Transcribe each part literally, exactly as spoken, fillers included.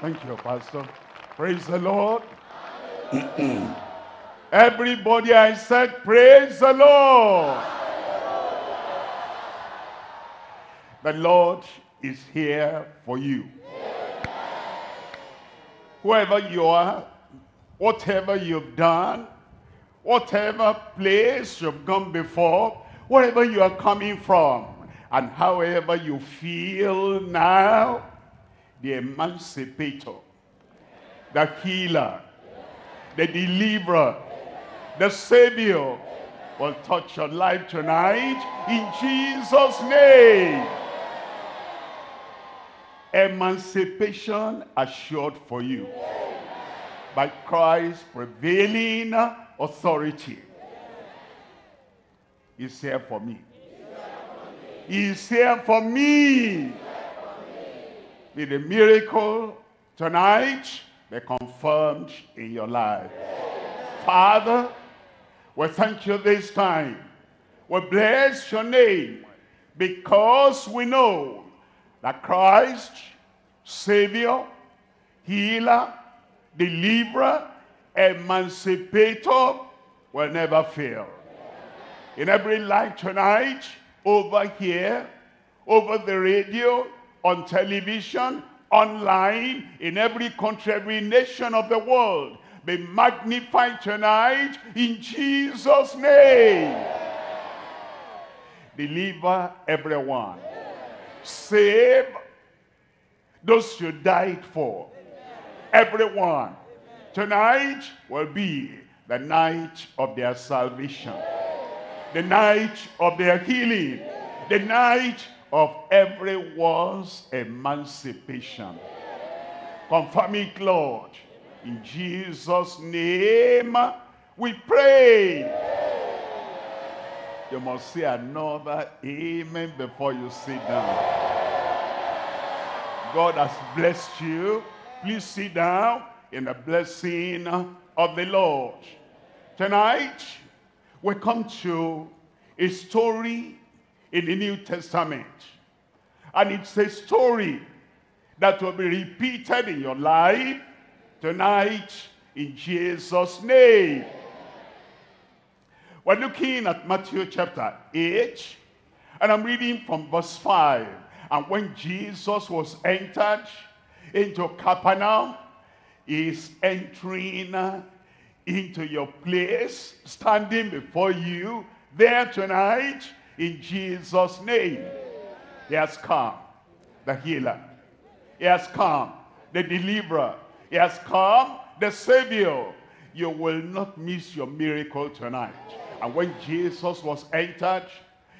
Thank you, Pastor. Praise the Lord. Everybody, I said, praise the Lord. The Lord is here for you. Whoever you are, whatever you've done, whatever place you've gone before, wherever you are coming from, and however you feel now, the emancipator, the healer, the deliverer, the savior will touch your life tonight in Jesus' name. Emancipation assured for you by Christ's prevailing authority. He's here for me. He's here for me. May the miracle tonight be confirmed in your life. Father, we thank you this time. We bless your name because we know that Christ, Savior, Healer, Deliverer, Emancipator will never fail. In every life tonight, over here, over the radio, on television, online, in every country, every nation of the world, be magnified tonight in Jesus' name. Yeah. Deliver everyone. Yeah. Save those you died for. Yeah. Everyone. Yeah. Tonight will be the night of their salvation. Yeah. The night of their healing. Yeah. The night of everyone's emancipation. Yeah. Confirm it, Lord. In Jesus' name, we pray. Amen. You must say another amen before you sit down. God has blessed you. Please sit down in the blessing of the Lord. Tonight, we come to a story in the New Testament. And it's a story that will be repeated in your life tonight, in Jesus' name. We're looking at Matthew chapter eight, and I'm reading from verse five. And when Jesus was entered into Capernaum, he's entering into your place, standing before you there tonight, in Jesus' name. He has come, the healer. He has come, the deliverer. He has come, the Savior. You will not miss your miracle tonight. And when Jesus was entered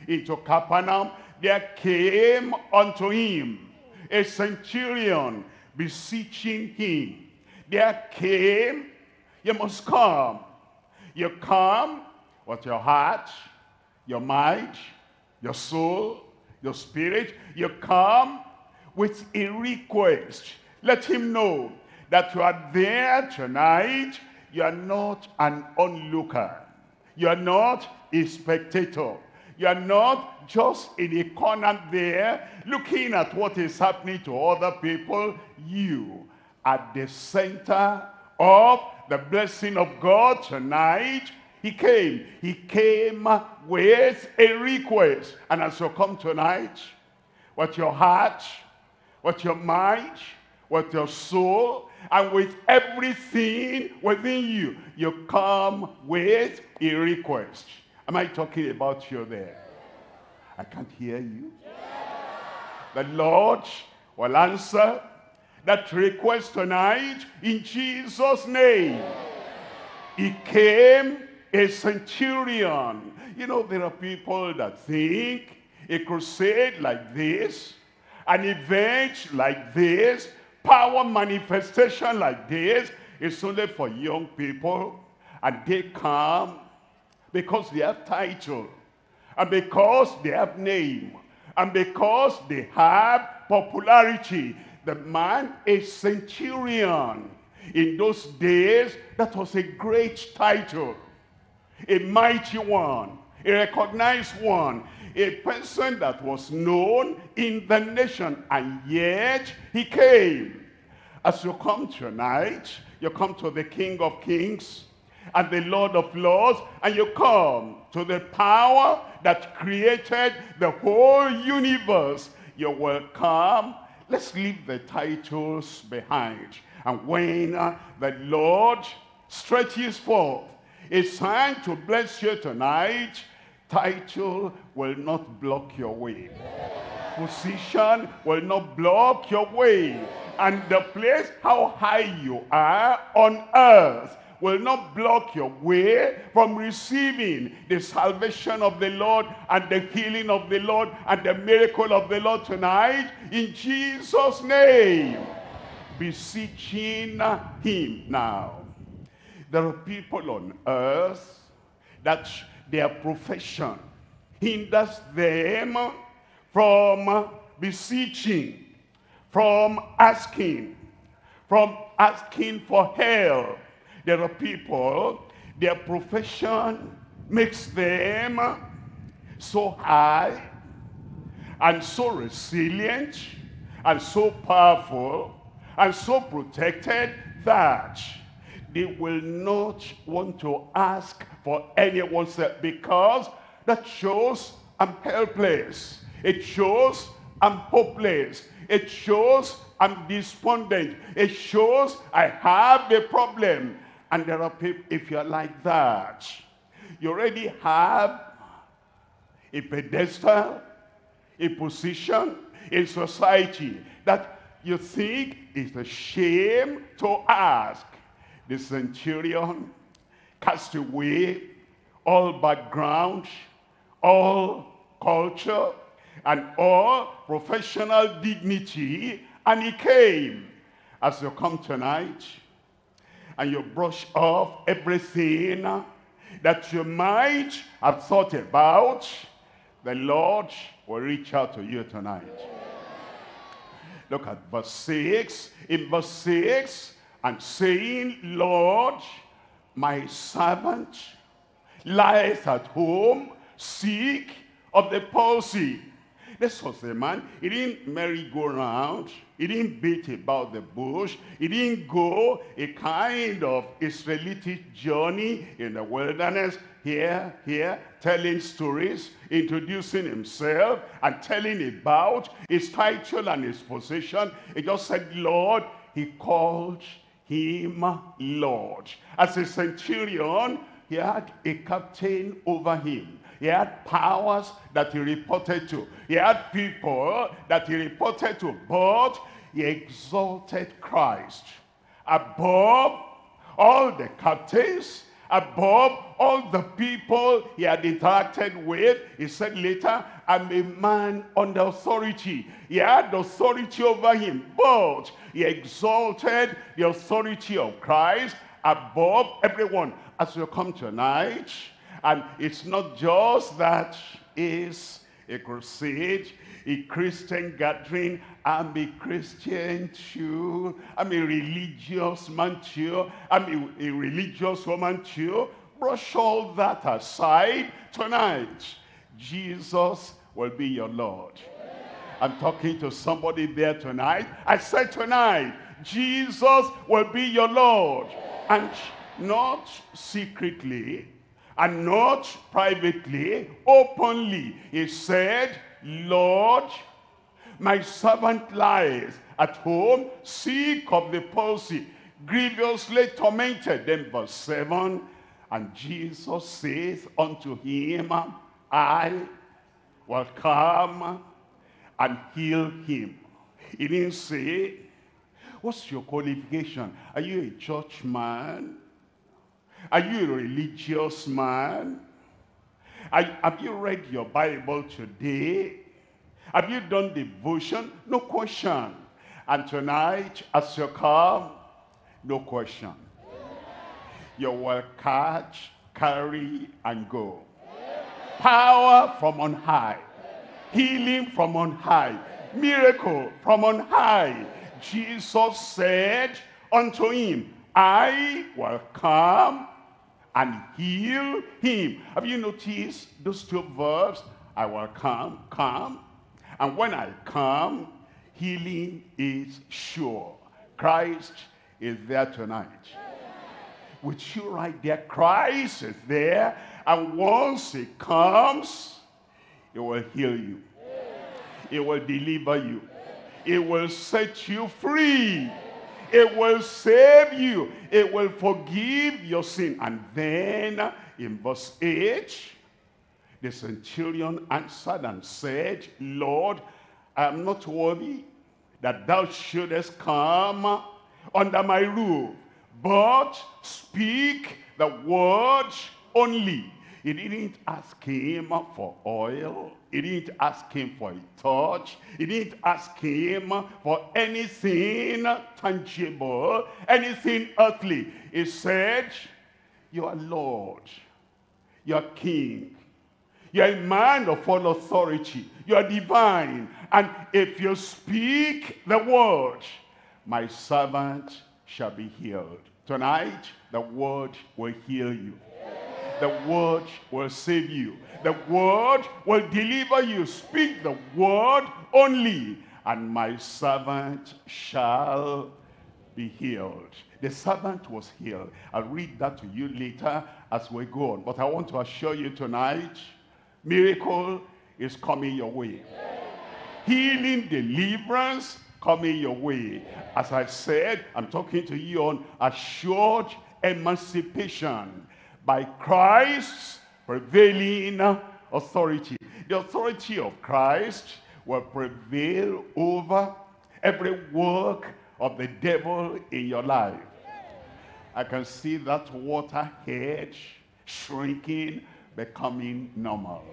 into Capernaum, there came unto him a centurion beseeching him. There came, you must come. You come with your heart, your mind, your soul, your spirit. You come with a request. Let him know that you are there tonight. You are not an onlooker. You are not a spectator. You are not just in a corner there looking at what is happening to other people. You are the center of the blessing of God tonight. He came. He came with a request. And as you come tonight, with your heart, with your mind, with your soul, and with everything within you, you come with a request. Am I talking about you there? I can't hear you. Yeah. The Lord will answer that request tonight in Jesus' name. Yeah. He came a centurion. You know, there are people that think a crusade like this, an event like this, power manifestation like this, it's only for young people, and they come because they have title, and because they have name, and because they have popularity. The man is centurion. In those days, that was a great title, a mighty one, a recognized one, a person that was known in the nation, and yet he came. As you come tonight, you come to the King of Kings and the Lord of Lords, and you come to the power that created the whole universe. You will come. Let's leave the titles behind. And when the Lord stretches forth a sign to bless you tonight, title will not block your way. Position will not block your way. And the place, how high you are on earth, will not block your way from receiving the salvation of the Lord and the healing of the Lord and the miracle of the Lord tonight, in Jesus' name. Beseeching him now. There are people on earth that their profession hinders them from beseeching, from asking, from asking for help. There are people, their profession makes them so high and so resilient and so powerful and so protected that they will not want to ask for anyone's help, because that shows I'm helpless. It shows I'm hopeless. It shows I'm despondent. It shows I have a problem. And there are people, if you're like that, you already have a pedestal, a position in society that you think is a shame to ask. The centurion, cast away all background, all culture, and all professional dignity, and he came. As you come tonight, and you brush off everything that you might have thought about, the Lord will reach out to you tonight. Look at verse six. In verse six, I'm saying, Lord, my servant lieth at home, sick of the palsy. This was the man. He didn't merry-go-round. He didn't beat about the bush. He didn't go a kind of Israelitic journey in the wilderness, here, here, telling stories, introducing himself, and telling about his title and his position. He just said, Lord. He called him Lord. As a centurion, he had a captain over him. He had powers that he reported to. He had people that he reported to, but he exalted Christ above all the captains, above all the people he had interacted with. He said later, I'm a man under authority. He had authority over him, but he exalted the authority of Christ above everyone. As you come tonight, and it's not just that it's a crusade, a Christian gathering. I'm a Christian too. I'm a religious man too. I'm a, a religious woman too. Brush all that aside tonight. Jesus will be your Lord. I'm talking to somebody there tonight. I said tonight, Jesus will be your Lord. And not secretly, and not privately, openly. He said, Lord, my servant lies at home, sick of the palsy, grievously tormented. Then verse seven, and Jesus saith unto him, I will come and heal him. He didn't say, what's your qualification? Are you a church man? Are you a religious man? Are, have you read your Bible today? Have you done devotion? No question. And tonight, as you come, no question. You will catch, carry, and go. Power from on high. Healing from on high. Miracle from on high. Jesus said unto him, I will come and heal him. Have you noticed those two verbs? I will come, come. And when I come, healing is sure. Christ is there tonight. With you right there, Christ is there. And once he comes, it will heal you. It will deliver you. It will set you free. It will save you. It will forgive your sin. And then in verse eight, the centurion answered and said, Lord, I am not worthy that thou shouldest come under my roof, but speak the word only. He didn't ask him for oil. He didn't ask him for a touch. He didn't ask him for anything tangible, anything earthly. He said, you are Lord. You are King. You are a man of all authority. You are divine. And if you speak the word, my servant shall be healed. Tonight, the word will heal you. The word will save you. The word will deliver you. Speak the word only, and my servant shall be healed. The servant was healed. I'll read that to you later as we go on. But I want to assure you tonight, miracle is coming your way. Healing, deliverance coming your way. As I said, I'm talking to you on assured emancipation by Christ's prevailing authority. The authority of Christ will prevail over every work of the devil in your life. I can see that water hedge shrinking, becoming normal.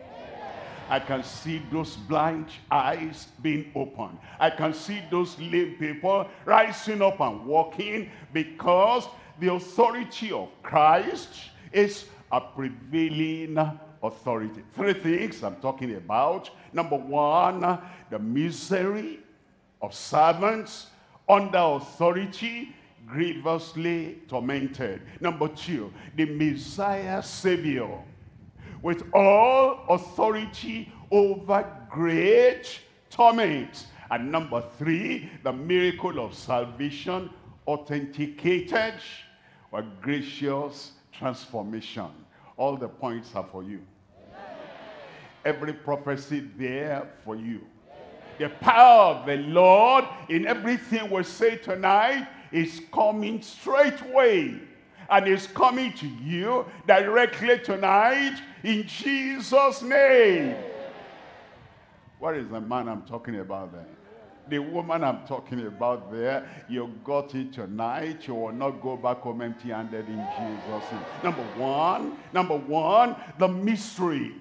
I can see those blind eyes being opened. I can see those lame people rising up and walking, because the authority of Christ is a prevailing authority. Three things I'm talking about. Number one, the misery of servants under authority, grievously tormented. Number two, the Messiah Savior with all authority over great torments. And number three, the miracle of salvation authenticated by gracious transformation. All the points are for you. Every prophecy there for you. The power of the Lord in everything we say tonight is coming straightway, and is coming to you directly tonight in Jesus' name. What is the man I'm talking about there? The woman I'm talking about there, you got it tonight. You will not go back home empty-handed in Jesus' name. Number one, number one, the mystery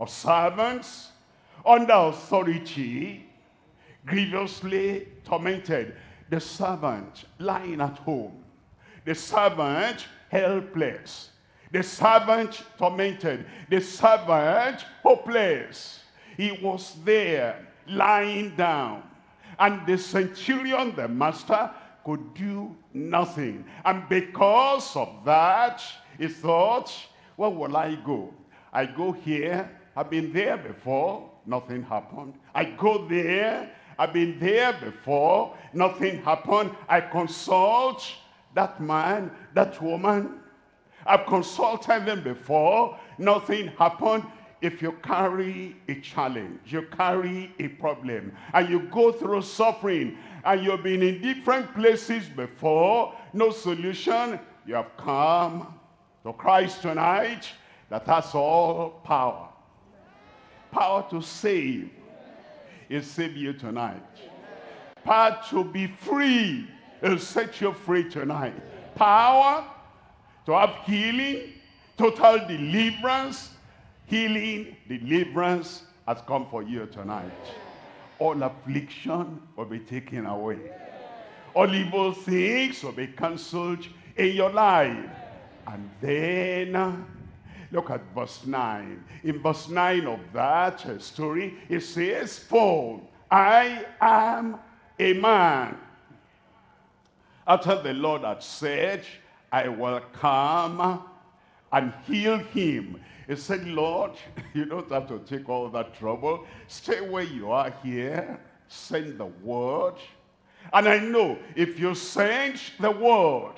of servants under authority, grievously tormented. The servant lying at home, the servant helpless, the servant tormented, the servant hopeless. He was there lying down. And the centurion, the master, could do nothing. And because of that, he thought, where will I go? I go here. I've been there before. Nothing happened. I go there. I've been there before. Nothing happened. I consult that man, that woman. I've consulted them before. Nothing happened. If you carry a challenge, you carry a problem, and you go through suffering, and you've been in different places before, no solution, you have come to Christ tonight that has all power. Power to save is save you tonight. Power to be free is set you free tonight. Power to have healing, total deliverance. Healing, deliverance has come for you tonight. All affliction will be taken away. All evil things will be cancelled in your life. And then, look at verse nine. In verse nine of that story, it says, For I am a man. After the Lord had said, I will come and heal him. He said, Lord, you don't have to take all that trouble. Stay where you are here. Send the word. And I know if you send the word,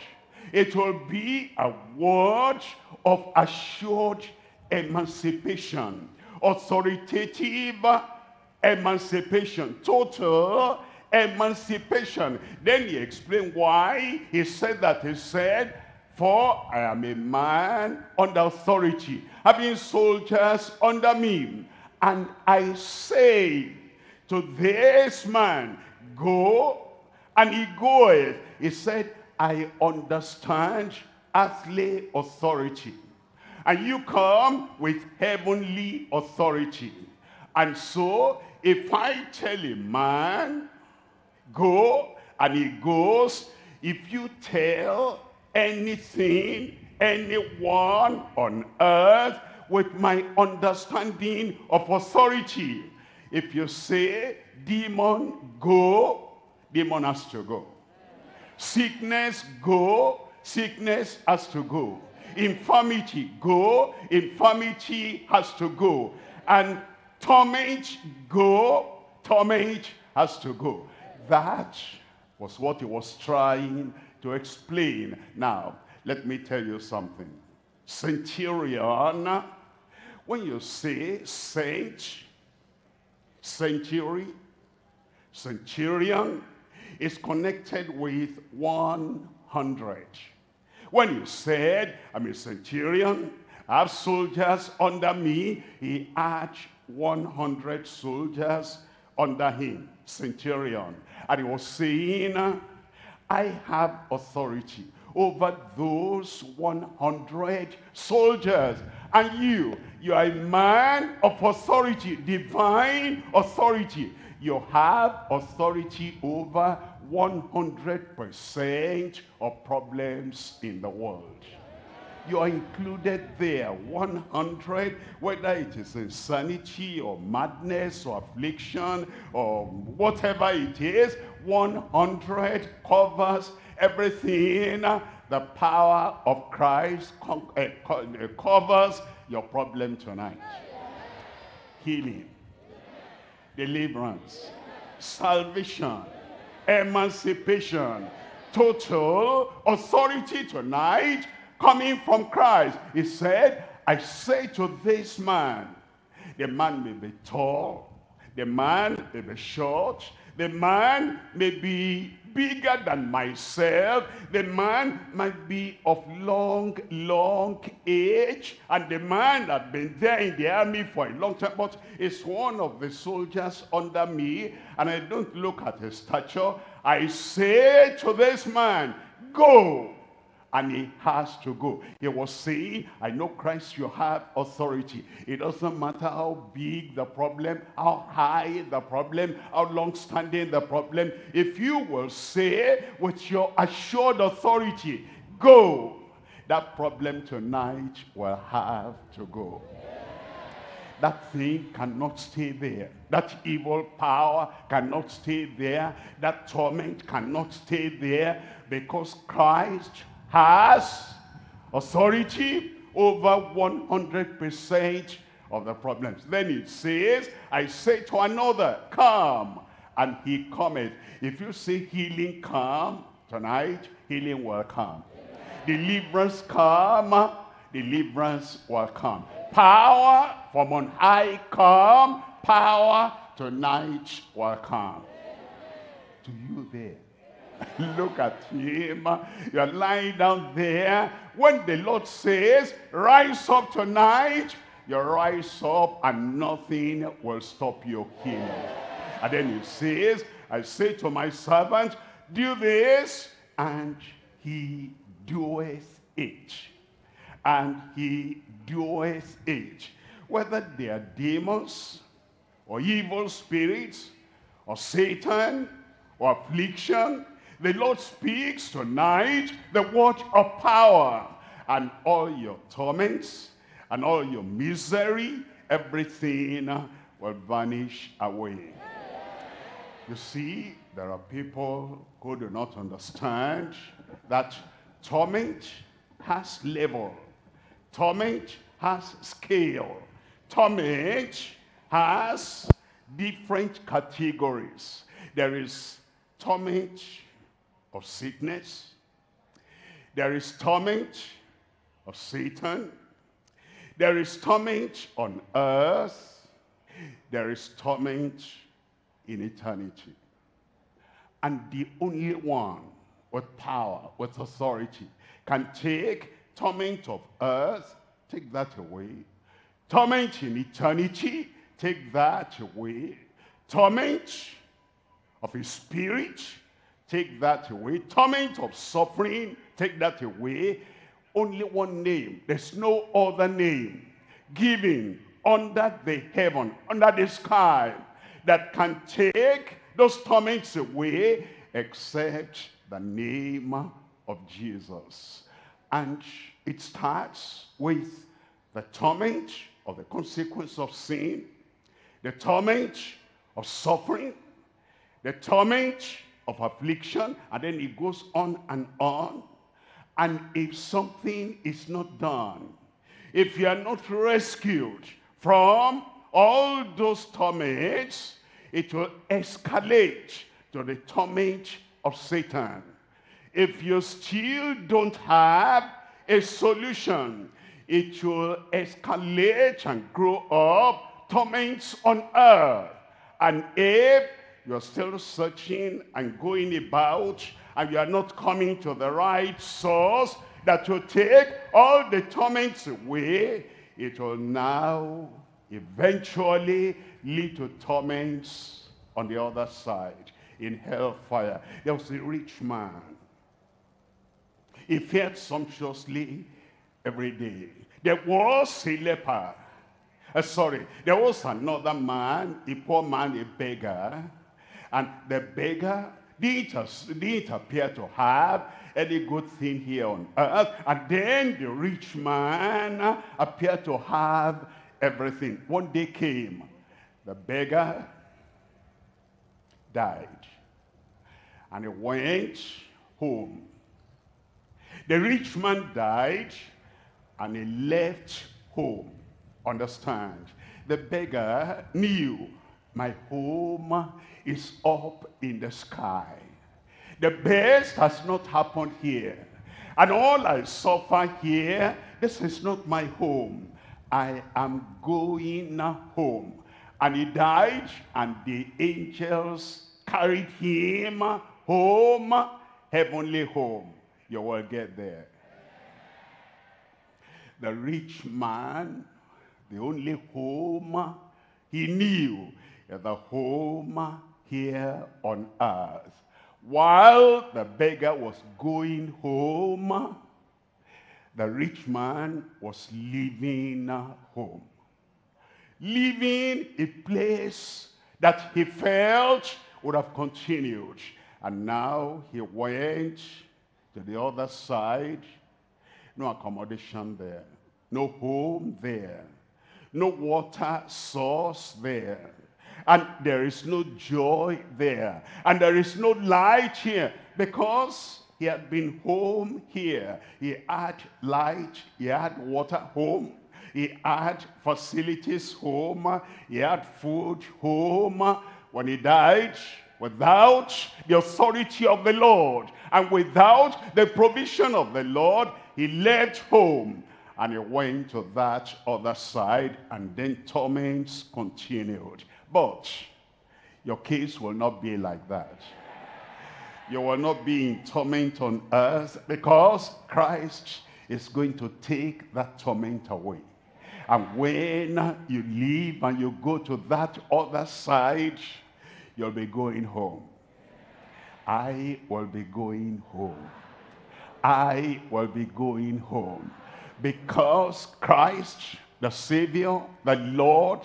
it will be a word of assured emancipation, authoritative emancipation, total emancipation. Then he explained why he said that. He said, "For I am a man under authority, having soldiers under me, and I say to this man, go, and he goeth." He said, "I understand earthly authority, and you come with heavenly authority. And so, if I tell a man, go, and he goes, if you tell anything, anyone on earth with my understanding of authority, if you say, demon, go, demon has to go. Sickness, go, sickness has to go. Infirmity, go, infirmity has to go. And torment, go, torment has to go." That was what he was trying to explain. Now, let me tell you something. Centurion, when you say saint, century, centurion is connected with one hundred. When you said, "I'm a centurion, I have soldiers under me," he had one hundred soldiers under him, centurion. And he was saying, "I have authority over those one hundred soldiers. And you, you are a man of authority, divine authority. You have authority over one hundred percent of problems in the world." You are included there, one hundred, whether it is insanity or madness or affliction or whatever it is, one hundred covers everything. The power of Christ covers your problem tonight. Healing, deliverance, salvation, emancipation, total authority tonight, coming from Christ. He said, "I say to this man, the man may be tall, the man may be short, the man may be bigger than myself, the man might be of long, long age, and the man had been there in the army for a long time, but is one of the soldiers under me, and I don't look at his stature. I say to this man, go, and he has to go." He was saying, "I know, Christ, you have authority. It doesn't matter how big the problem, how high the problem, how long-standing the problem. If you will say with your assured authority, go, that problem tonight will have to go." That thing cannot stay there. That evil power cannot stay there. That torment cannot stay there, because Christ has authority over one hundred percent of the problems. Then it says, "I say to another, come, and he cometh." If you say healing, come, tonight healing will come. Deliverance, come, deliverance will come. Power from on high, come, power tonight will come. To you there, look at him. You're lying down there. When the Lord says, "Rise up tonight," you rise up and nothing will stop your healing. And then he says, "I say to my servant, do this, and he doeth it." And he doeth it. Whether they are demons or evil spirits or Satan or affliction, the Lord speaks tonight the word of power, and all your torments and all your misery, everything will vanish away. You see, there are people who do not understand that torment has level, torment has scale, torment has different categories. There is torment of sickness. There is torment of Satan. There is torment on earth. There is torment in eternity. And the only one with power, with authority, can take torment of earth, take that away. Torment in eternity, take that away. Torment of his spirit, take that away. Torment of suffering, take that away. Only one name. There's no other name given under the heaven, under the sky, that can take those torments away except the name of Jesus. And it starts with the torment of the consequence of sin, the torment of suffering, the torment of affliction, and then it goes on and on. And if something is not done, if you are not rescued from all those torments, it will escalate to the torment of Satan. If you still don't have a solution, it will escalate and grow up torments on earth. And if you are still searching and going about, and you are not coming to the right source that will take all the torments away, it will now eventually lead to torments on the other side, in hellfire. There was a rich man. He fed sumptuously every day. There was a leper. Uh, sorry, there was another man, a poor man, a beggar. And the beggar didn't, didn't appear to have any good thing here on earth. And then the rich man appeared to have everything. One day came, the beggar died, and he went home. The rich man died, and he left home. Understand? The beggar knew, my home is up in the sky. The best has not happened here, and all I suffer here, this is not my home. I am going home. And he died, and the angels carried him home, heavenly home. You will get there. The rich man, the only home he knew, the home here on earth. While the beggar was going home, the rich man was leaving home, leaving a place that he felt would have continued. And now he went to the other side. No accommodation there, no home there, no water source there, and there is no joy there, and there is no light here, because he had been home here. He had light, he had water home, he had facilities home, he had food home. When he died, without the authority of the Lord and without the provision of the Lord, he left home and he went to that other side, and then torments continued. But your case will not be like that. You will not be in torment on earth, because Christ is going to take that torment away. And when you leave and you go to that other side, you'll be going home. I will be going home. I will be going home. Because Christ, the Savior, the Lord,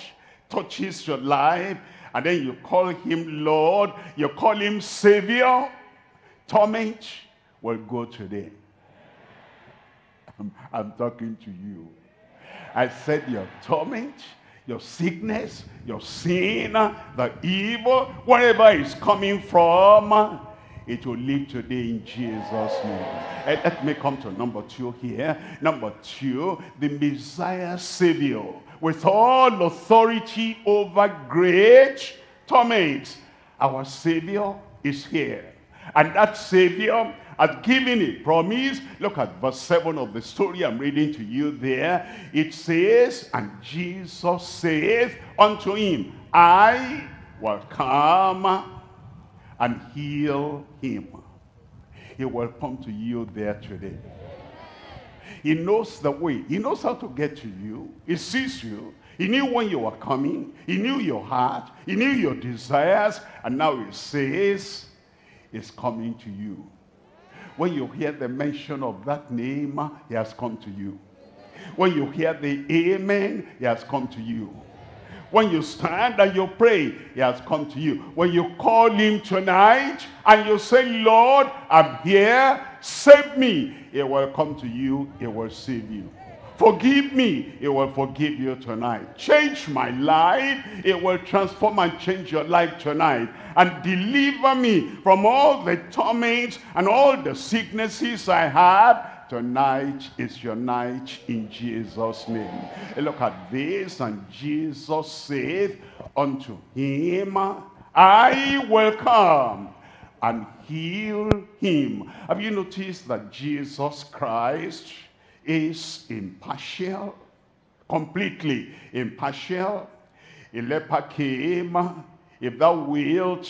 touches your life, and then you call him Lord, you call him Savior, torment will go today. I'm, I'm talking to you. I said your torment, your sickness, your sin, the evil, wherever it's coming from, it will leave today in Jesus' name. And let me come to number two here. Number two, the Messiah Savior, with all authority over great torments. Our Savior is here. And that Savior has given a promise. Look at verse seven of the story I'm reading to you there. It says, and Jesus saith unto him, I will come and heal him. He will come to you there today. He knows the way. He knows how to get to you. He sees you. He knew when you were coming. He knew your heart. He knew your desires. And now he says, it's coming to you. When you hear the mention of that name, he has come to you. When you hear the amen, he has come to you. When you stand and you pray, he has come to you. When you call him tonight and you say, Lord, I'm here, save me, he will come to you, he will save you. Forgive me, he will forgive you tonight. Change my life, it will transform and change your life tonight. And deliver me from all the torments and all the sicknesses I have. Tonight is your night in Jesus' name. Look at this, and Jesus said unto him, I will come and heal him. Have you noticed that Jesus Christ is impartial, completely impartial? A leper came, if thou wilt,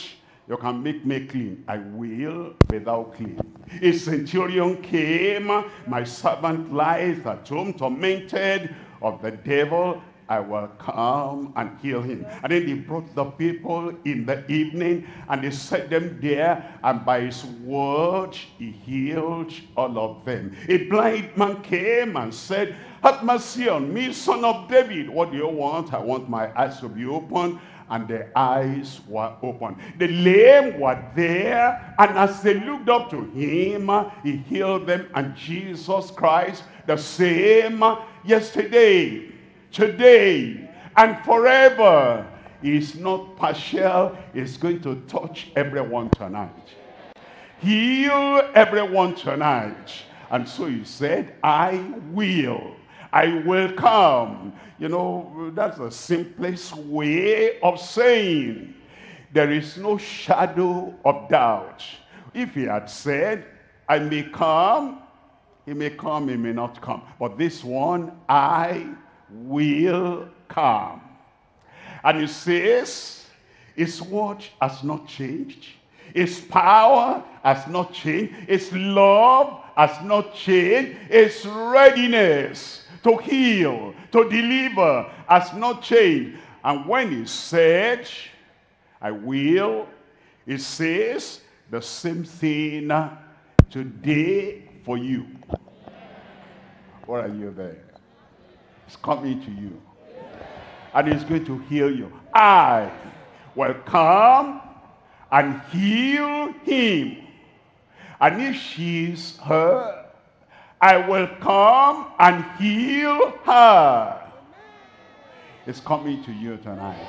you can make me clean. I will be thou clean. A centurion came, my servant lieth at home, tormented of the devil. I will come and heal him. And then they brought the people in the evening and they set them there, and by his word he healed all of them. A blind man came and said, have mercy on me, son of David. What do you want? I want my eyes to be open. And their eyes were open. The lame were there, and as they looked up to him, he healed them. And Jesus Christ, the same yesterday, today, and forever, is not partial. He's going to touch everyone tonight, heal everyone tonight. And so he said, I will, I will come. You know, that's the simplest way of saying there is no shadow of doubt. If he had said, I may come, he may come, he may not come. But this one, I will come. And he says, his word has not changed. His power has not changed. His love has not changed. His readiness to heal, to deliver, has not changed. And when he said, I will, he says the same thing today for you. What are you there? It's coming to you. And he's going to heal you. I will come and heal him. And if she's her, I will come and heal her. It's coming to you tonight.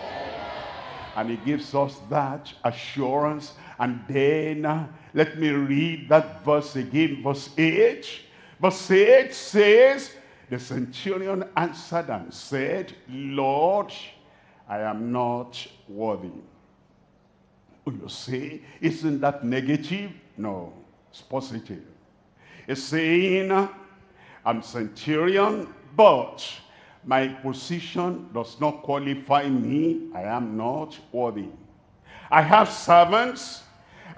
And he gives us that assurance. And then uh, let me read that verse again. Verse eight. Verse eight says, the centurion answered and said, Lord, I am not worthy. You say, isn't that negative? No, it's positive. It's saying, I'm centurion, but my position does not qualify me. I am not worthy. I have servants,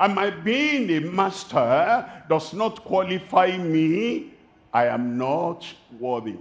and my being a master does not qualify me. I am not worthy.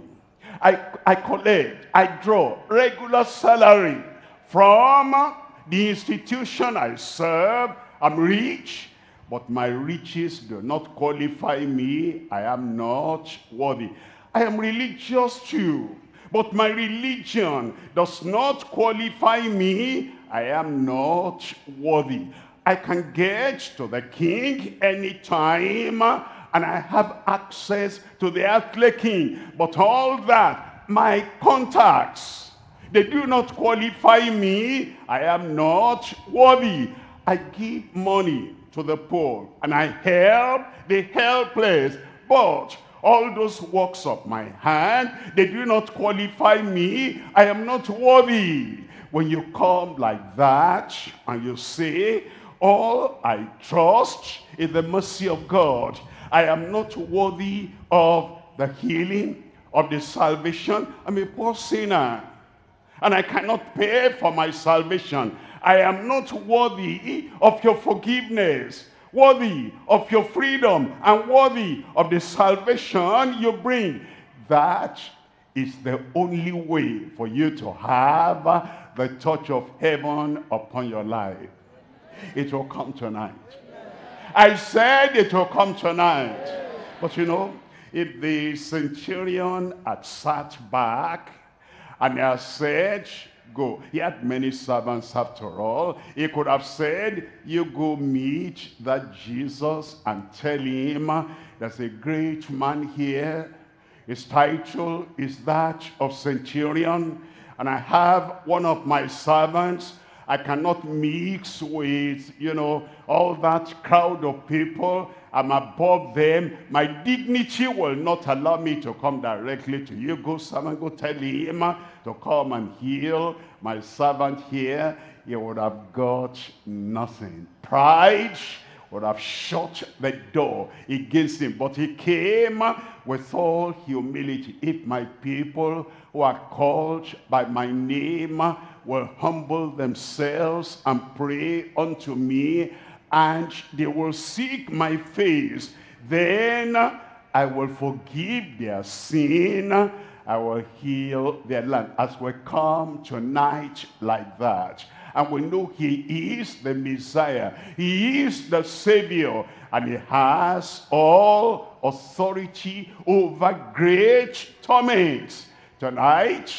I, I collect, I draw regular salary from the institution I serve. I'm rich, but my riches do not qualify me. I am not worthy. I am religious too, but my religion does not qualify me. I am not worthy. I can get to the king anytime, and I have access to the earthly king, but all that, my contacts, they do not qualify me. I am not worthy. I give money to the poor, and I help the helpless, but all those works of my hand, they do not qualify me. I am not worthy. When you come like that and you say, All I trust is the mercy of God. I am not worthy of the healing, of the salvation. I'm a poor sinner, and I cannot pay for my salvation. I am not worthy of your forgiveness, worthy of your freedom, and worthy of the salvation you bring. That is the only way for you to have the touch of heaven upon your life. It will come tonight. I said it will come tonight. But you know, if the centurion had sat back and had said, go. He had many servants after all. He could have said, you go meet that Jesus and tell him there's a great man here. His title is that of centurion. And I have one of my servants. I cannot mix with, you know, all that crowd of people. I'm above them. My dignity will not allow me to come directly to you. Go, servant, go tell him to come and heal my servant here. He would have got nothing. Pride would have shut the door against him. But he came with all humility. If my people who are called by my name will humble themselves and pray unto me, and they will seek my face, then I will forgive their sin, I will heal their land. As we come tonight like that, and we know he is the Messiah, he is the Savior, and he has all authority over great torments. Tonight,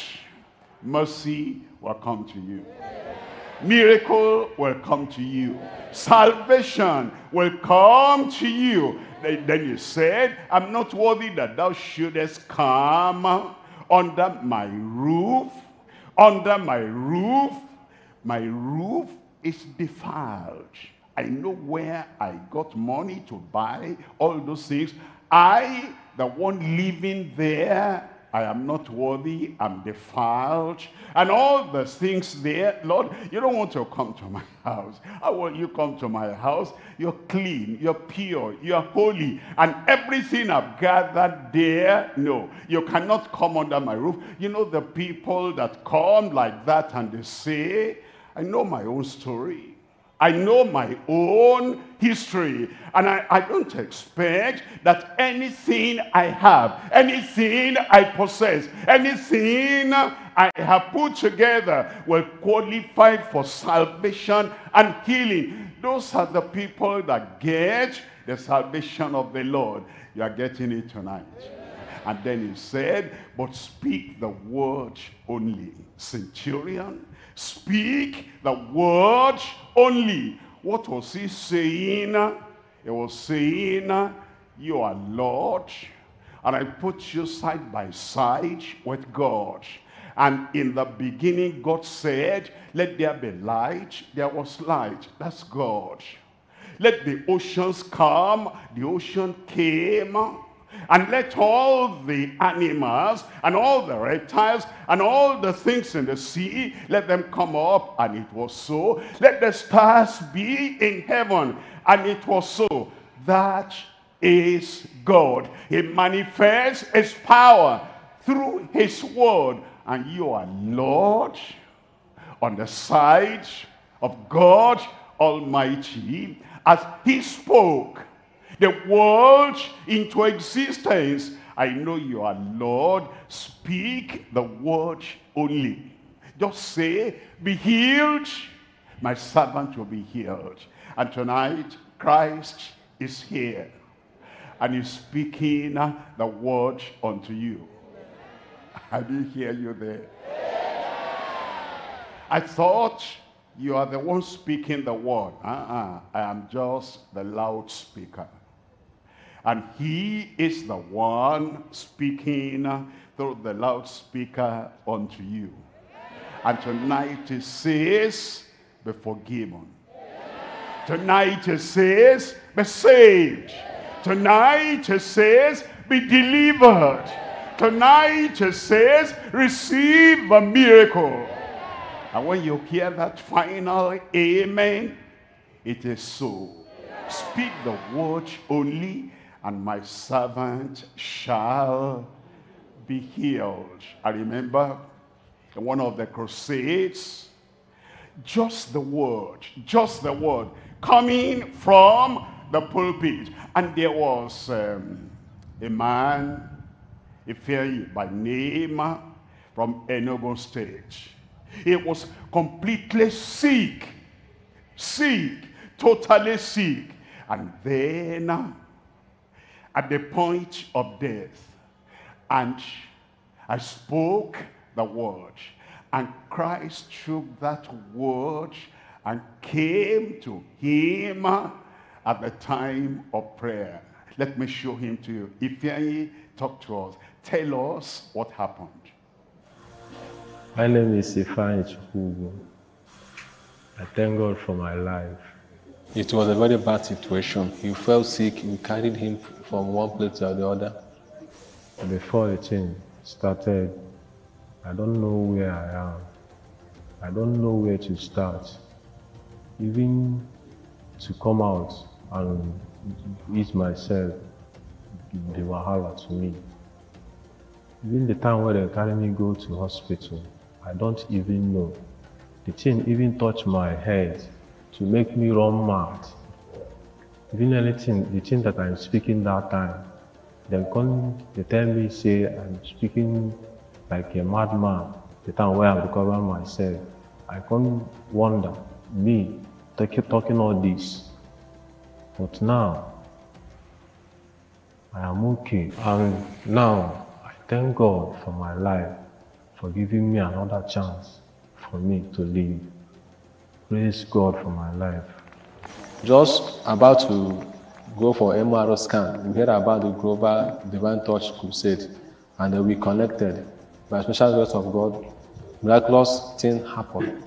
mercy will come to you. Miracle will come to you. Salvation will come to you. Then you said, I'm not worthy that thou shouldest come under my roof. Under my roof. My roof is defiled. I know where I got money to buy all those things. I, the one living there, I am not worthy, I'm defiled, and all the things there. Lord, you don't want to come to my house. How will you come to my house? You're clean, you're pure, you're holy, and everything I've gathered there, no, you cannot come under my roof. You know the people that come like that and they say, I know my own story. I know my own history, and I, I don't expect that anything I have, anything I possess, anything I have put together will qualify for salvation and healing. Those are the people that get the salvation of the Lord. You are getting it tonight. And then he said, but speak the word only. Centurion, speak the word only. What was he saying? He was saying, you are Lord, and I put you side by side with God. And in the beginning, God said, let there be light. There was light. That's God. Let the oceans come. The ocean came. And let all the animals and all the reptiles and all the things in the sea, let them come up. And it was so. Let the stars be in heaven. And it was so. That is God. He manifests his power through his word. And you are Lord on the side of God Almighty. As he spoke the world into existence. I know you are Lord. Speak the word only. Just say, be healed. My servant will be healed. And tonight, Christ is here. And he's speaking the word unto you. I didn't hear you there. I thought you are the one speaking the word. Uh-uh. I am just the loudspeaker. And he is the one speaking through the loudspeaker unto you. And tonight he says, be forgiven. Tonight he says, be saved. Tonight he says, be delivered. Tonight he says, receive a miracle. And when you hear that final amen, it is so. Speak the word only, and my servant shall be healed. I remember in one of the crusades, just the word, just the word coming from the pulpit. And there was um, a man, Ifeanyichukwu by name, from Enugu State. He was completely sick, sick, totally sick. And then, at the point of death, and I spoke the word, and Christ took that word and came to him at the time of prayer. Let me show him to you. Ifeanyi, talk to us. Tell us what happened. My name is Ifeanyichukwu. I thank God for my life. It was a very bad situation. He fell sick. We carried him from one place to the other. Before the change started, I don't know where I am. I don't know where to start. Even to come out and eat myself, the wahala to me. Even the time where they carry me go to hospital, I don't even know. The thing even touched my head to make me run mad. Even anything, the thing that I'm speaking that time, they come, they tell me, say I'm speaking like a madman. The time where I'm recovering myself, I can't wonder me keep talking all this. But now, I am okay. And now, I thank God for my life, for giving me another chance for me to live. Praise God for my life. Just about to go for M R I scan, we heard about the Global Divine Touch Crusade, and then we connected. By special grace of God, miraculous things happened.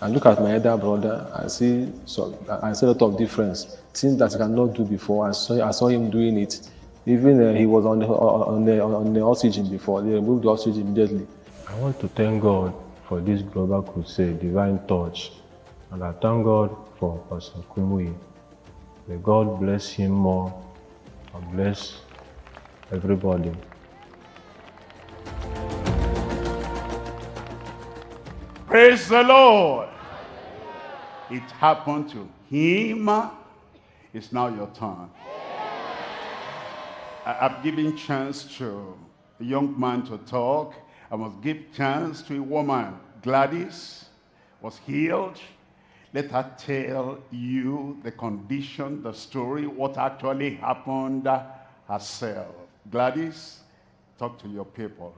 And look at my elder brother, I see, so, I see a lot of difference. Things that I cannot do before, I saw, I saw him doing it. Even uh, he was on the, on, the, on the oxygen before, they removed the oxygen immediately. I want to thank God for this Global Crusade, Divine Touch. And I thank God for Pastor Kumuyi. May God bless him more and bless everybody. Praise the Lord. It happened to him. It's now your turn. I've given chance to a young man to talk. I must give chance to a woman. Gladys was healed. Let her tell you the condition, the story, what actually happened herself. Gladys, talk to your people.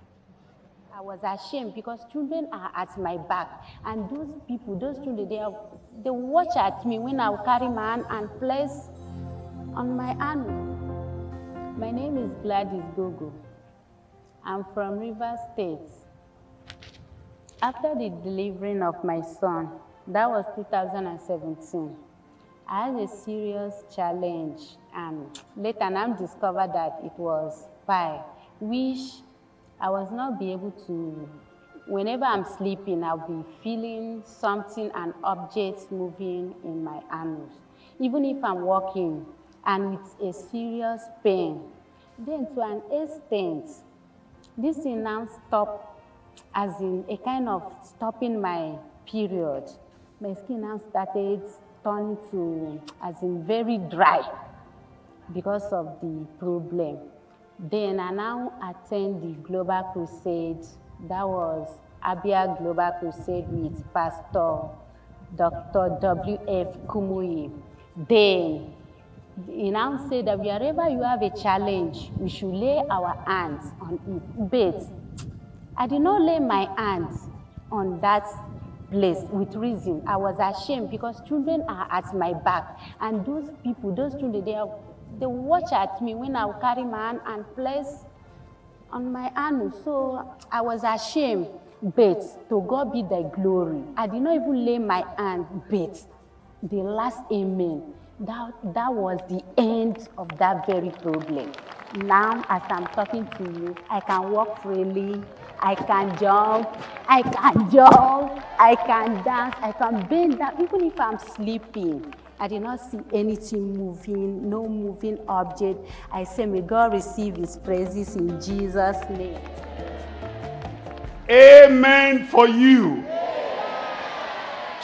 I was ashamed because children are at my back, and those people, those children, they, are, they watch at me when I carry my hand and place on my hand. My name is Gladys Gogo. I'm from Rivers State. After the delivering of my son, that was two thousand seventeen, I had a serious challenge, and later I discovered that it was pie, which I was not be able to, whenever I'm sleeping, I'll be feeling something, an object moving in my anus, even if I'm walking, and it's a serious pain. Then to an extent, this thing now stop, as in a kind of stopping my period. My skin now started turning to, as in very dry because of the problem. Then I now attend the Global Crusade. That was Abia Global Crusade with Pastor Doctor W F Kumuyi. Then he now said that wherever you have a challenge, we should lay our hands on it. But I did not lay my hands on that place with reason. I was ashamed because children are at my back, and those people, those children, they are. They watch at me when I carry my hand and place on my hand. So I was ashamed, but to God be the glory. I did not even lay my hand, but the last amen, that, that was the end of that very problem. Now, as I'm talking to you, I can walk freely, I can jump, I can jump, I can dance, I can bend down, even if I'm sleeping. I did not see anything moving, no moving object. I say, may God receive his praises in Jesus' name. Amen for you. Amen.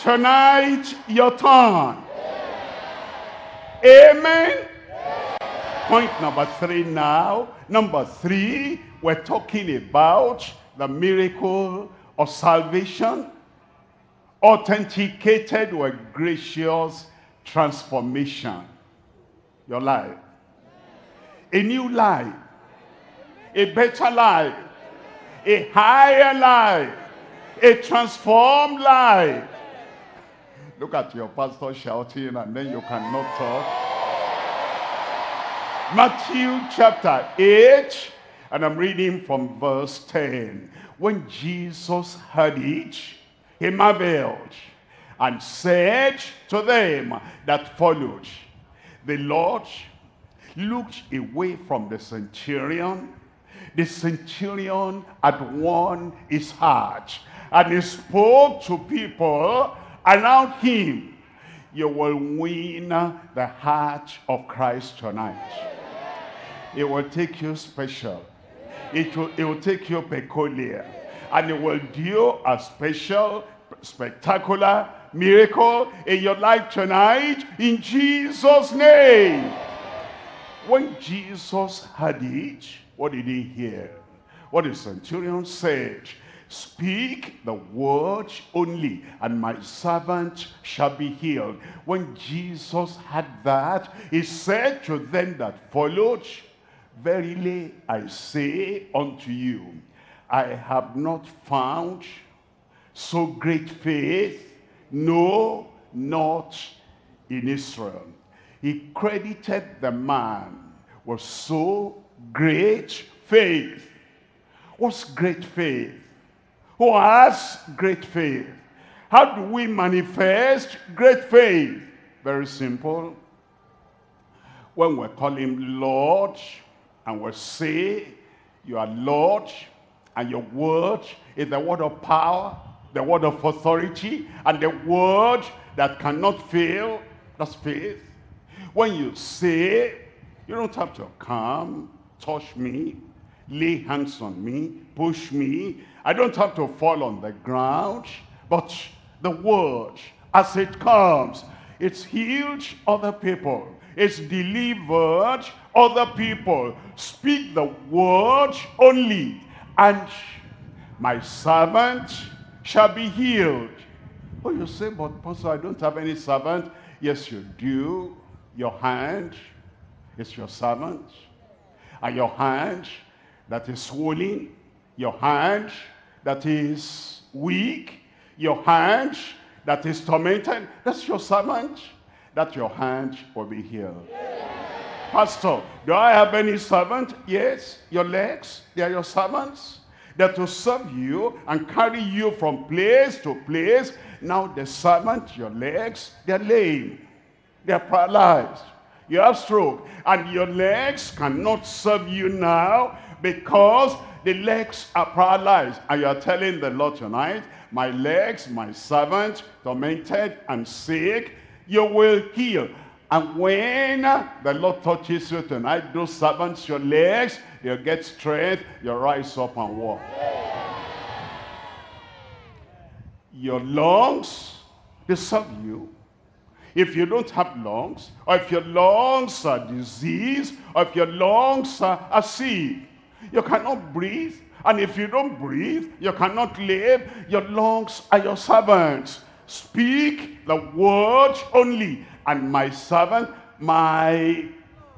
Tonight, your turn. Amen. Amen. Point number three now. Number three, we're talking about the miracle of salvation, authenticated with gracious transformation. Your life. A new life. A better life. A higher life. A transformed life. Look at your pastor shouting, and then you cannot talk. Matthew chapter eight, and I'm reading from verse ten. When Jesus heard it, he marveled and said to them that followed, the Lord looked away from the centurion. The centurion had won his heart, and he spoke to people around him. You will win the heart of Christ tonight. It will take you special. It will, it will take you peculiar. And it will do a special, spectacular miracle in your life tonight, in Jesus' name. When Jesus heard it, what did he hear? What the centurion said. Speak the word only, and my servant shall be healed. When Jesus had that, he said to them that followed, verily I say unto you, I have not found so great faith, no, not in Israel. He credited the man with so great faith. What's great faith? Who has great faith? How do we manifest great faith? Very simple. When we call him Lord, and we say, you are Lord, and your word is the word of power, the word of authority, and the word that cannot fail, that's faith. When you say, you don't have to come, touch me, lay hands on me, push me. I don't have to fall on the ground, but the word, as it comes, it's healed other people. It's delivered other people. Speak the word only, and my servant shall be healed. Oh, you say, but Pastor, I don't have any servant. Yes, you do. Your hand is your servant, and your hand that is swollen, your hand that is weak, your hand that is tormented, that's your servant, that your hand will be healed. Yeah. Pastor, do I have any servant? Yes, your legs, they are your servants. They're to serve you and carry you from place to place. Now the servant, your legs, they're lame, they're paralyzed. You have stroke, and your legs cannot serve you now because the legs are paralyzed. And you are telling the Lord tonight, my legs, my servant, tormented and sick, you will heal. And when the Lord touches you tonight, those servants, your legs, you'll get strength, you'll rise up and walk. Your lungs, they serve you. If you don't have lungs, or if your lungs are diseased, or if your lungs are, are sick, you cannot breathe. And if you don't breathe, you cannot live. Your lungs are your servants. Speak the word only, and my servant, my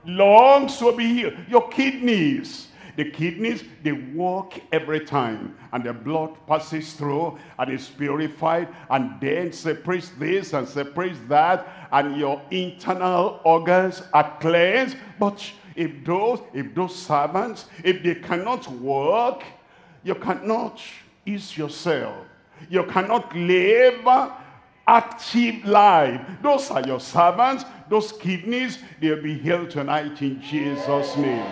lungs will be healed. Your kidneys, the kidneys, they work every time, and the blood passes through and is purified, and then separates this and separates that, and your internal organs are cleansed. But if those, if those servants, if they cannot work, you cannot ease yourself. You cannot live active life. Those are your servants. Those kidneys, they'll be healed tonight in Jesus' name.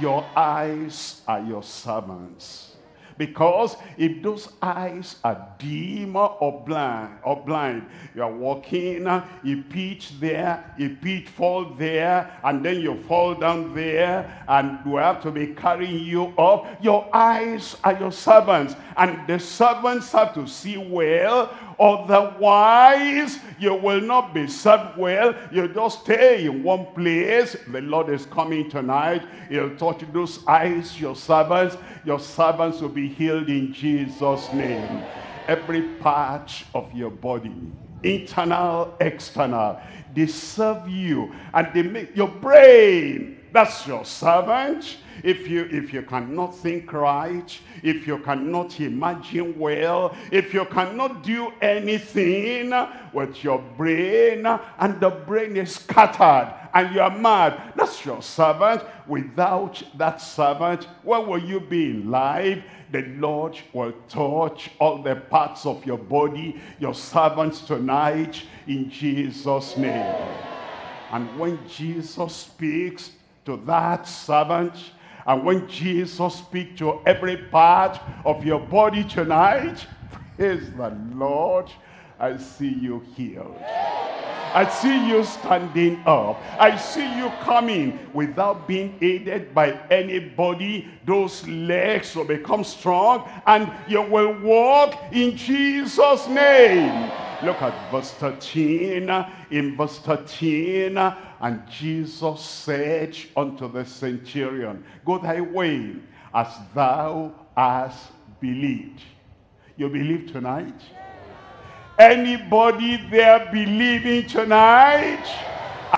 Your eyes are your servants. Because if those eyes are dim or blind, or blind, you are walking, you pitch there, you pitfall there, and then you fall down there, and we have to be carrying you up. Your eyes are your servants, and the servants have to see well. Otherwise, you will not be served well. You just stay in one place. The Lord is coming tonight. He'll touch those eyes, your servants. Your servants will be healed in Jesus' name. Every part of your body, internal, external, they serve you, and they make your brain. That's your servant. If you, if you cannot think right, if you cannot imagine well, if you cannot do anything with your brain, and the brain is scattered, and you are mad, that's your servant. Without that servant, where will you be in life? The Lord will touch all the parts of your body, your servants tonight, in Jesus' name. And when Jesus speaks to that servant, and when Jesus speaks to every part of your body tonight, praise the Lord, I see you healed. I see you standing up. I see you coming without being aided by anybody. Those legs will become strong, and you will walk in Jesus' name. Look at verse thirteen. In verse thirteen, and Jesus said unto the centurion, go thy way, as thou hast believed. You believe tonight? Anybody there believing tonight?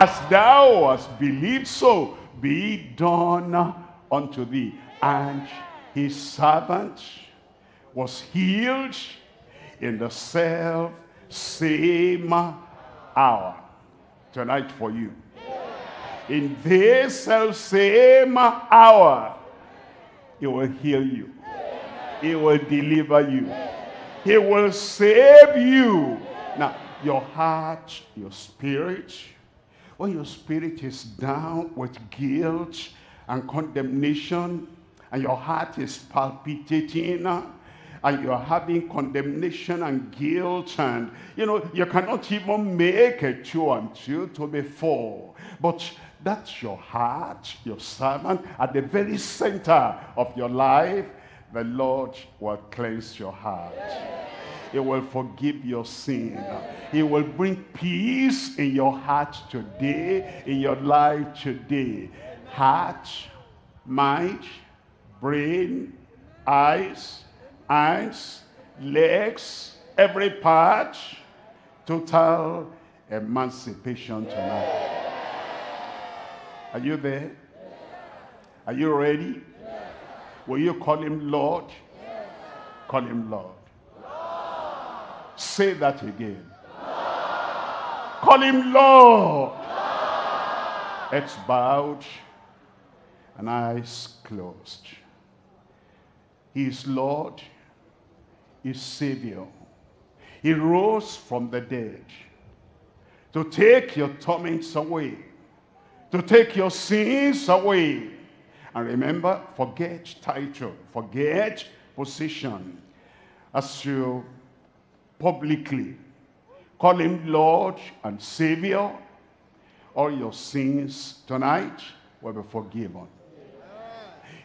As thou hast believed, so be done unto thee. And his servant was healed in the self same hour. Tonight for you, in this same hour, he will heal you, he will deliver you, he will save you. Now your heart, your spirit, when your spirit is down with guilt and condemnation, and your heart is palpitating, and you're having condemnation and guilt, and you know you cannot even make a two and two to be four, but that's your heart, your servant, at the very center of your life. The Lord will cleanse your heart. He will forgive your sin. He will bring peace in your heart today, in your life today. Heart, mind, brain, eyes, hands, legs, every part, total emancipation tonight. Yeah. Are you there? Yeah. Are you ready? Yeah. Will you call him Lord? Yeah. Call him Lord. Lord. Say that again. Lord. Call him Lord. Heads bowed and eyes closed. He is Lord. Is Savior. He rose from the dead to take your torments away, to take your sins away. And remember, forget title, forget position. As you publicly call him Lord and Savior, all your sins tonight will be forgiven.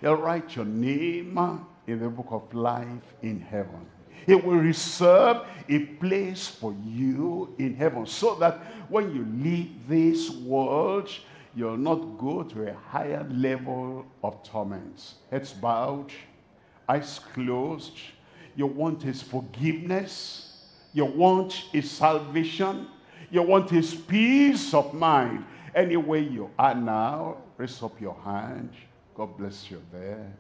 He'll write your name in the book of life in heaven. He will reserve a place for you in heaven, so that when you leave this world, you'll not go to a higher level of torment. Heads bowed, eyes closed. You want his forgiveness. You want his salvation. You want his peace of mind. Anywhere you are now, raise up your hand. God bless you there.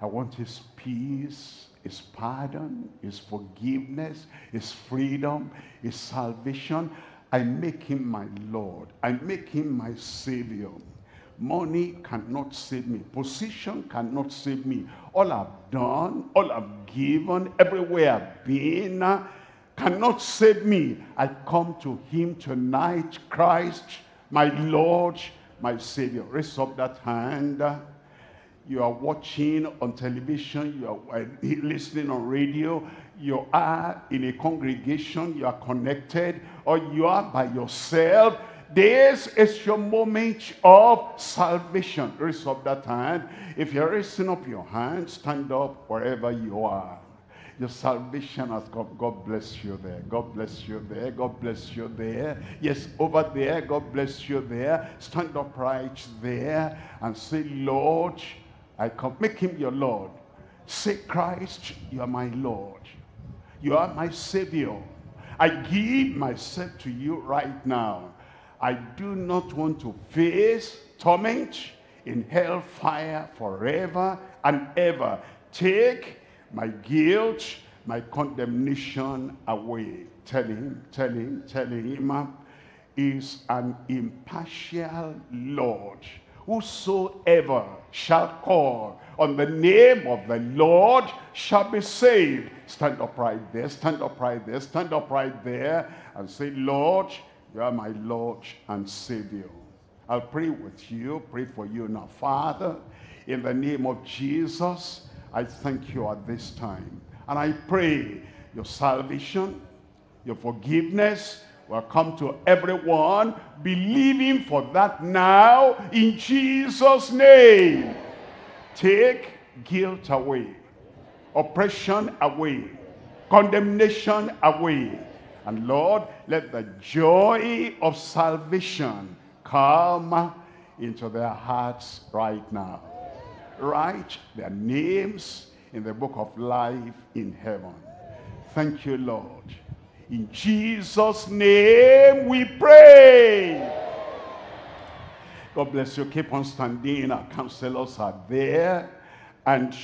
I want his peace, his pardon, his forgiveness, his freedom, his salvation. I make him my Lord. I make him my Savior. Money cannot save me. Position cannot save me. All I've done, all I've given, everywhere I've been cannot save me. I come to him tonight, Christ, my Lord, my Savior. Raise up that hand. you are watching on television, you are listening on radio, you are in a congregation, you are connected, or you are by yourself, this is your moment of salvation. Raise up that hand. If you're raising up your hand, stand up wherever you are. Your salvation has come. God bless you there. God bless you there. God bless you there. Yes, over there. God bless you there. Stand upright there and say, Lord, I come. Make him your Lord. Say, Christ, you are my Lord. You are my Savior. I give myself to you right now. I do not want to face torment in hellfire forever and ever. Take my guilt, my condemnation away. Tell him, tell him, tell him, is an impartial Lord. Whosoever shall call on the name of the Lord shall be saved. Stand upright there, stand upright there, stand upright there, and say, Lord, you are my Lord and Savior. I'll pray with you, pray for you now. Father, in the name of Jesus, I thank you at this time. And I pray your salvation, your forgiveness will come to everyone believing for that now in Jesus' name. Take guilt away, oppression away, condemnation away. And Lord, let the joy of salvation come into their hearts right now. Write their names in the book of life in heaven. Thank you, Lord. In Jesus' name we pray. God bless you. Keep on standing. Our counselors are there, and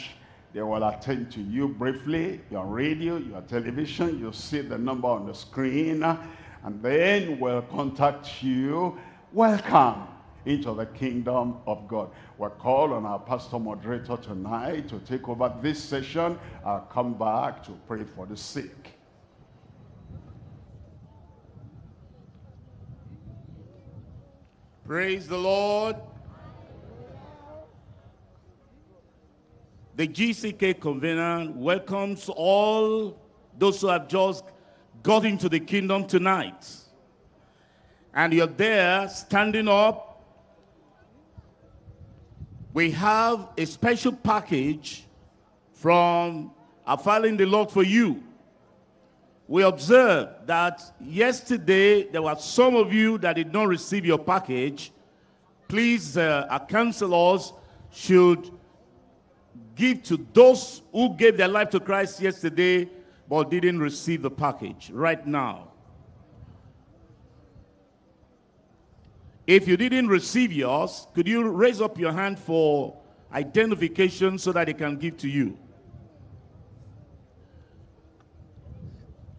they will attend to you briefly. Your radio, your television, you'll see the number on the screen, and then we'll contact you. Welcome into the kingdom of God. We'll call on our pastor moderator tonight to take over this session. I'll come back to pray for the sick. Praise the Lord. The G C K Covenant welcomes all those who have just got into the kingdom tonight. And you're there standing up. We have a special package from our Father in the Lord for you. We observed that yesterday there were some of you that did not receive your package. Please, uh, our counselors should give to those who gave their life to Christ yesterday but didn't receive the package right now. If you didn't receive yours, could you raise up your hand for identification so that they can give to you?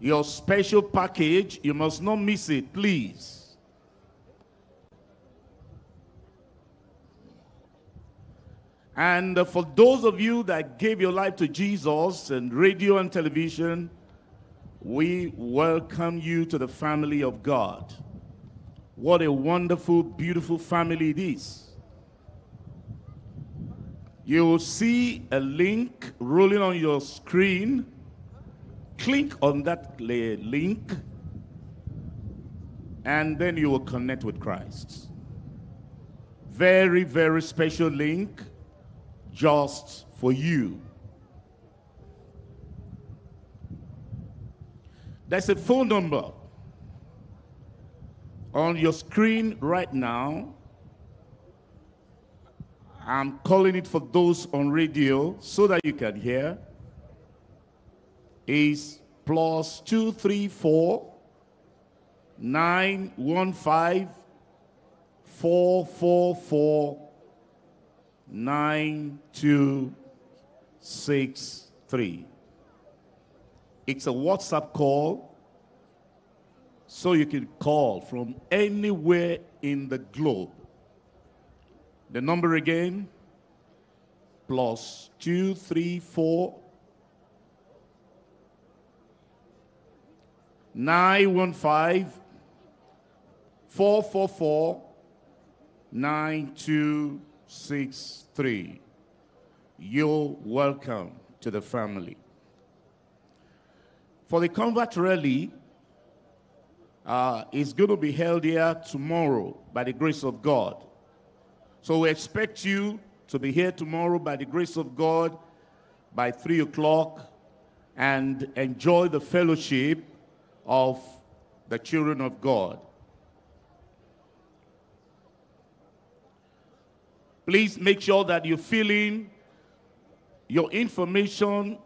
Your special package, you must not miss it, please. And for those of you that gave your life to Jesus and radio and television, we welcome you to the family of God. What a wonderful, beautiful family it is. You will see a link rolling on your screen. Click on that link, and then you will connect with Christ. Very, very special link. Just for you. There's a phone number on your screen right now. I'm calling it for those on radio so that you can hear. It's plus two three four nine one five four four four. nine two six three. It's a WhatsApp call, so you can call from anywhere in the globe. The number again, plus two three four nine one five four four four nine two six three. you're welcome to the family. For the convert rally, uh, it's going to be held here tomorrow by the grace of God. So we expect you to be here tomorrow by the grace of God by three o'clock and enjoy the fellowship of the children of God. Please make sure that you fill in your information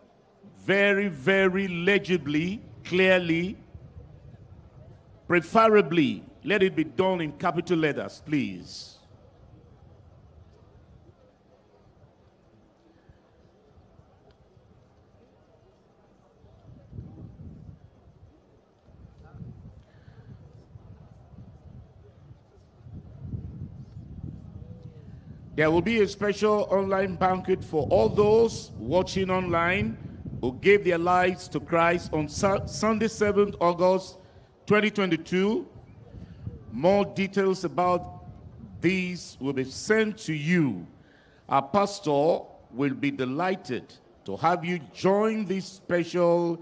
very, very legibly, clearly, preferably. Let it be done in capital letters, please. There will be a special online banquet for all those watching online who gave their lives to Christ on Sunday, seventh August twenty twenty-two. More details about these will be sent to you. Our pastor will be delighted to have you join this special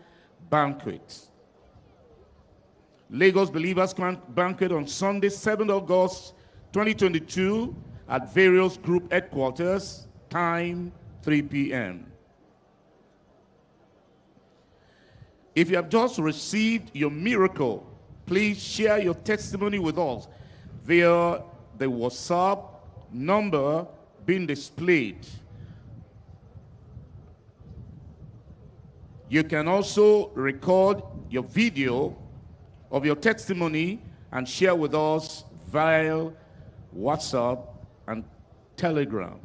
banquet. Lagos Believers Banquet on Sunday, seventh August twenty twenty-two. At various group headquarters, time three p m If you have just received your miracle, please share your testimony with us via the WhatsApp number being displayed. You can also record your video of your testimony and share with us via WhatsApp and Telegram.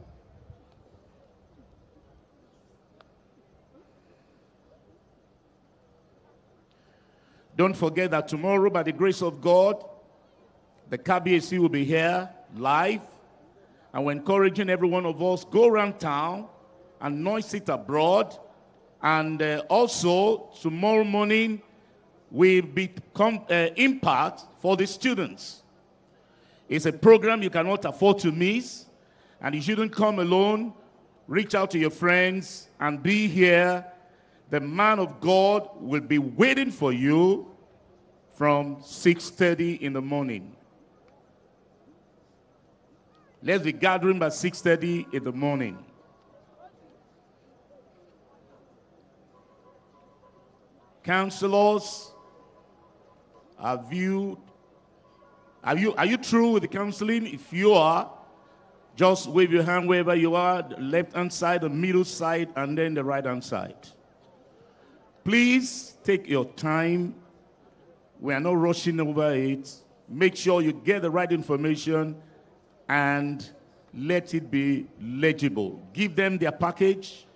Don't forget that tomorrow, by the grace of God, the K B A C will be here live, and we're encouraging every one of us go around town and noise it abroad. And uh, also tomorrow morning will become uh, impact for the students. It's a program you cannot afford to miss, and you shouldn't come alone. Reach out to your friends and be here. The man of God will be waiting for you from six thirty in the morning. Let's be gathering by six thirty in the morning. Counselors, have you Are you, are you through with the counseling? If you are, just wave your hand wherever you are, the left-hand side, the middle side, and then the right-hand side. Please take your time. We are not rushing over it. Make sure you get the right information and let it be legible. Give them their package.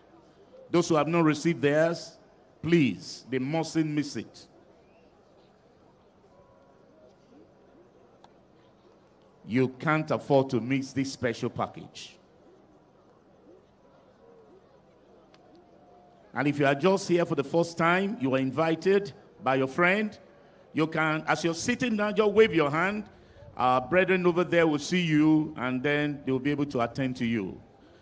Those who have not received theirs, please, they mustn't miss it. You can't afford to miss this special package. And if you are just here for the first time, you are invited by your friend. You can, as you're sitting down, just wave your hand. Our brethren over there will see you, and then they'll be able to attend to you.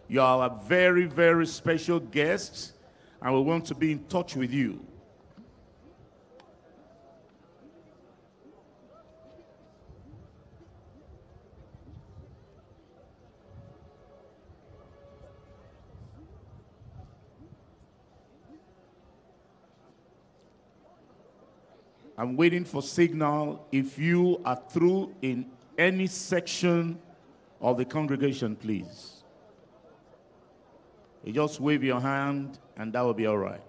You are a very, very special guest, and we want to be in touch with you. I'm waiting for signal. If you are through in any section of the congregation, please. You just wave your hand and that will be all right.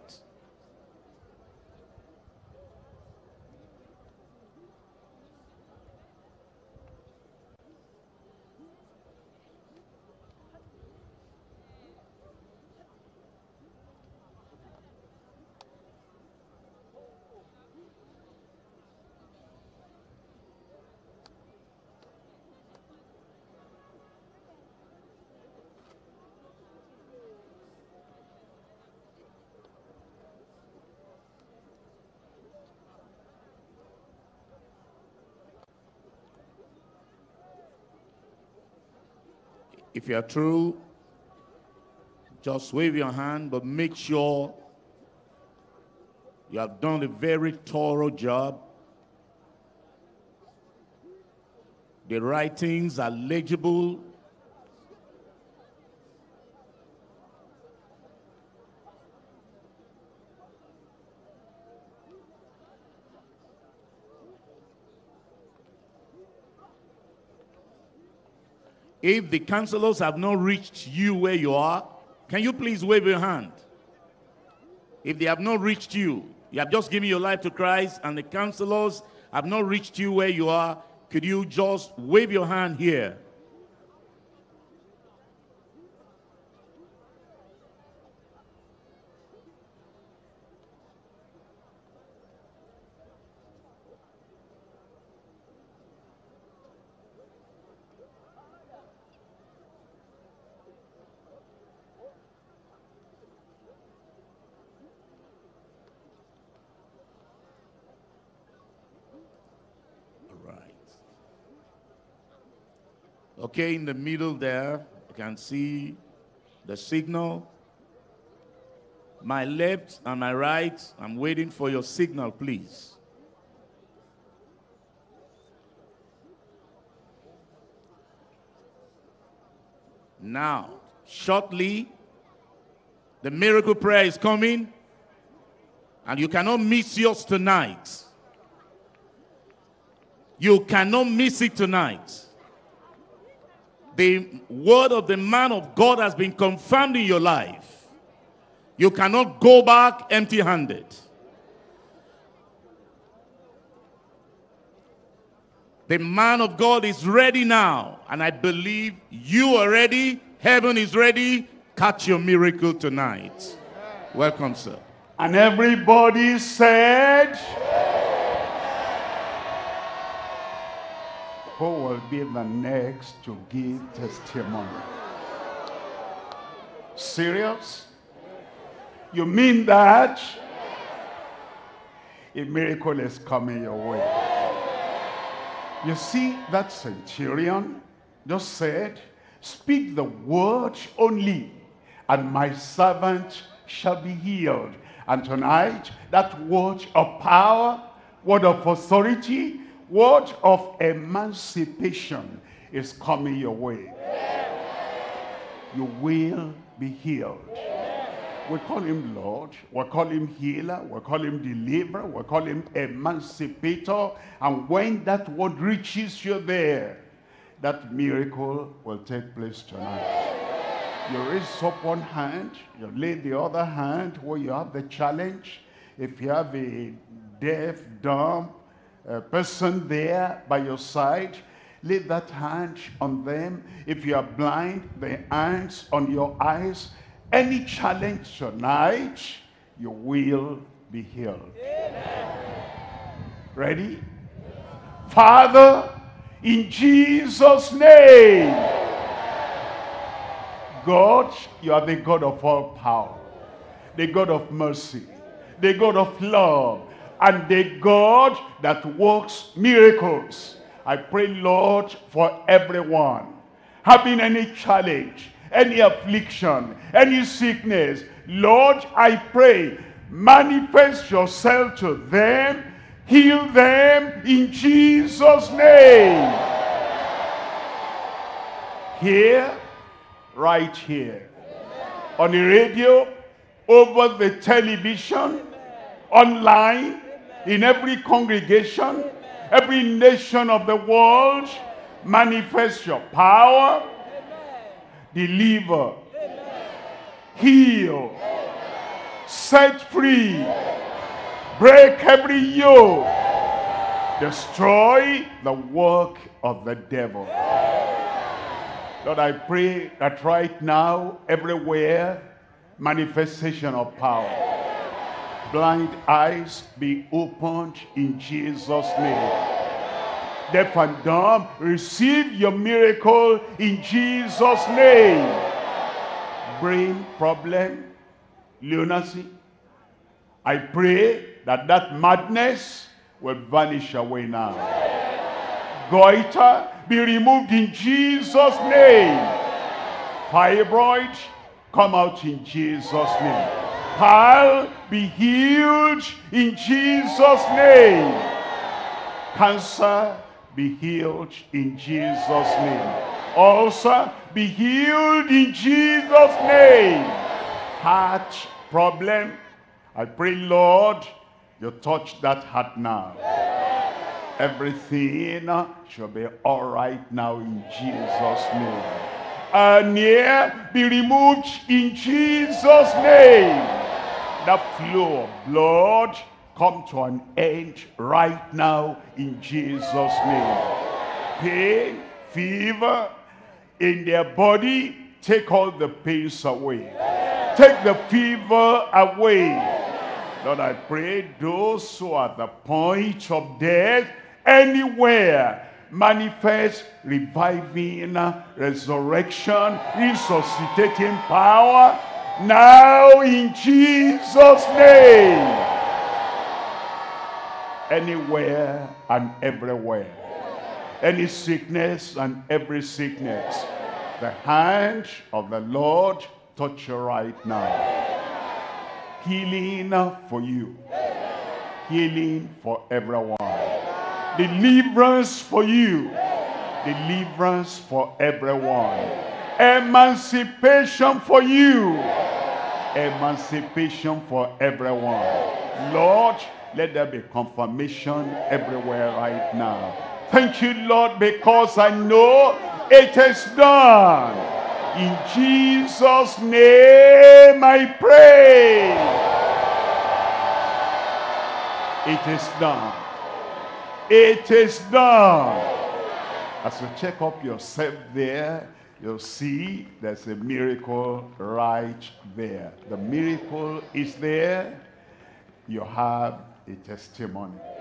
If you are through, Just wave your hand, but make sure you have done a very thorough job. The writings are legible. If the counselors have not reached you where you are, can you please wave your hand? If they have not reached you, you have just given your life to Christ and the counselors have not reached you where you are, could you just wave your hand here? Okay, in the middle there, you can see the signal. My left and my right, I'm waiting for your signal, please. Now, shortly, the miracle prayer is coming, and you cannot miss yours tonight. You cannot miss it tonight. The word of the man of God has been confirmed in your life. You cannot go back empty-handed. The man of God is ready now, and I believe you are ready. Heaven is ready. Catch your miracle tonight. Welcome, sir. And everybody said, who will be the next to give testimony? Serious? You mean that? A miracle is coming your way. You see, that centurion just said, speak the word only, and my servant shall be healed. And tonight, that word of power, word of authority, word of emancipation is coming your way. You will be healed. We call him Lord. We call him healer. We call him deliverer. We call him emancipator. And when that word reaches you there, that miracle will take place tonight. You raise up one hand. You lay the other hand where you have the challenge. If you have a deaf, dumb, a person there by your side, lay that hand on them. If you are blind, the hands on your eyes. Any challenge tonight, you will be healed. Amen. Ready? Yeah. Father, in Jesus' name. Yeah. God, you are the God of all power, the God of mercy, the God of love, and the God that works miracles. I pray, Lord, for everyone having any challenge, any affliction, any sickness. Lord, I pray, manifest yourself to them, heal them in Jesus' name. Here, right here, on the radio, over the television, online, in every congregation, amen, every nation of the world, amen, manifest your power, amen, deliver, amen, heal, amen, set free, amen, break every yoke, amen, destroy the work of the devil. Amen. Lord, I pray that right now, everywhere, manifestation of power. Amen. Blind eyes be opened in Jesus' name. Deaf and dumb, receive your miracle in Jesus' name. Brain problem, lunacy, I pray that that madness will vanish away now. Goiter, be removed in Jesus' name. Fibroid, come out in Jesus' name. I'll be healed in Jesus' name. Cancer, be healed in Jesus' name. Ulcer, be healed in Jesus' name. Heart problem, I pray, Lord, you touch that heart now. Everything shall be all right now in Jesus' name. And near be removed in Jesus' name. That flow of blood come to an end right now in Jesus' name. Pain, fever in their body, take all the pains away. Take the fever away. Lord, I pray those who are at the point of death, anywhere, manifest reviving, resurrection, resuscitating power now in Jesus' name. Anywhere and everywhere, any sickness and every sickness, the hand of the Lord touch you right now. Healing for you, healing for everyone. Deliverance for you, deliverance for everyone. Emancipation for you, emancipation for everyone. Lord, let there be confirmation everywhere right now. Thank you, Lord, because I know it is done. In Jesus' name I pray. It is done. It is done. As you check up yourself there, you'll see there's a miracle right there. The miracle is there. You have a testimony.